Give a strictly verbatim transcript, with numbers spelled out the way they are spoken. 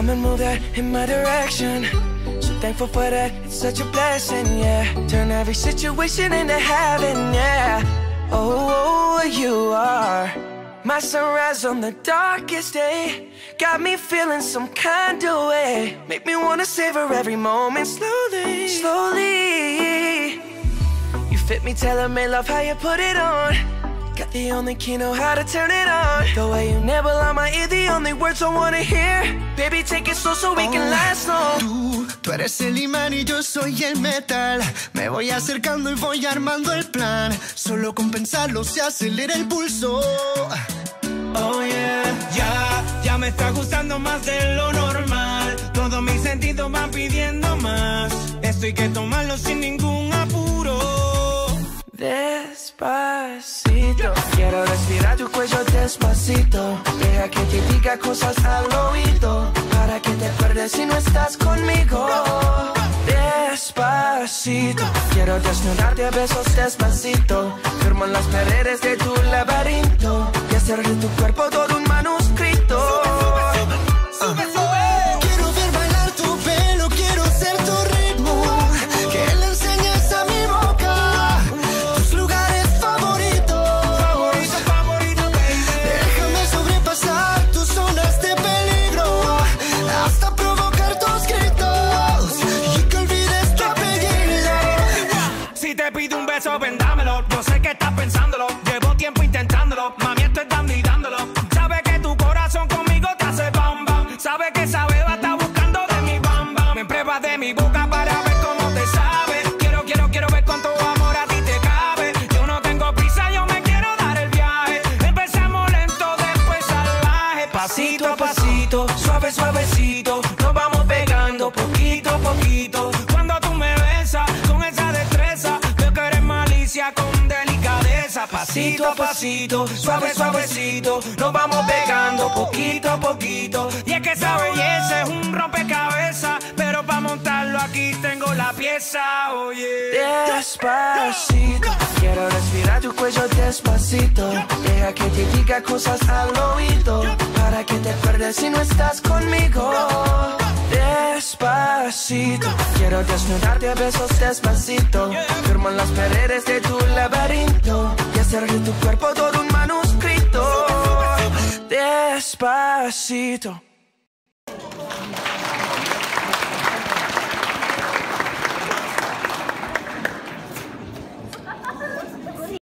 Come and move that in my direction. So thankful for that, it's such a blessing, yeah. Turn every situation into heaven, yeah. Oh, you are my sunrise on the darkest day. Got me feeling some kind of way. Make me wanna savor every moment slowly, slowly. You fit me, tailor-made, love how you put it on. Got the only key, know how to turn it on. The way you nibble on my ear, the only words I wanna hear. Baby, take it slow so we oh, can last long. Tú, tú eres el imán y yo soy el metal. Me voy acercando y voy armando el plan. Solo con pensarlo se acelera el pulso. Oh yeah. Ya, ya me está gustando más de lo normal. Todos mis sentidos van pidiendo más. Esto hay que tomarlo sin ningún apuro. Despacito, quiero respirar tu cuello despacito. Deja que te diga cosas al oído, para que te acuerdes si no estás conmigo. Despacito, quiero desnudarte a besos despacito. Firmo en las paredes de tu laberinto y hacer de tu cuerpo todo un manuscrito. Sube, sube, sube, sube, sube. Vendámelo, yo sé que estás pensándolo. Llevo tiempo intentándolo, mami, esto es dando y dándolo. Sabe que tu corazón conmigo te hace bam bam. Sabe que esa beba está buscando de mi bam bam. Me pruebas de mi boca para ver cómo te sabe. Quiero, quiero, quiero ver cuánto amor a ti te cabe. Yo no tengo prisa, yo me quiero dar el viaje. Empezamos lento, después salvaje. Pasito a pasito, suave, suavecito. Nos vamos pegando poquito a poquito. Cuando tú me besas con esa destreza, con delicadeza, pasito a pasito, suave, suavecito, nos vamos pegando poquito a poquito. Y es que esa belleza es un rompecabezas, pero para montarlo aquí tengo la pieza, oye. Oh yeah. Despacito, quiero respirar tu cuello despacito. Deja que te diga cosas al oído, para que te acuerdes si no estás conmigo. Despacito, quiero desnudarte a besos despacito. Firmo en las paredes de tu laberinto y hacer de tu cuerpo todo un manuscrito. Despacito.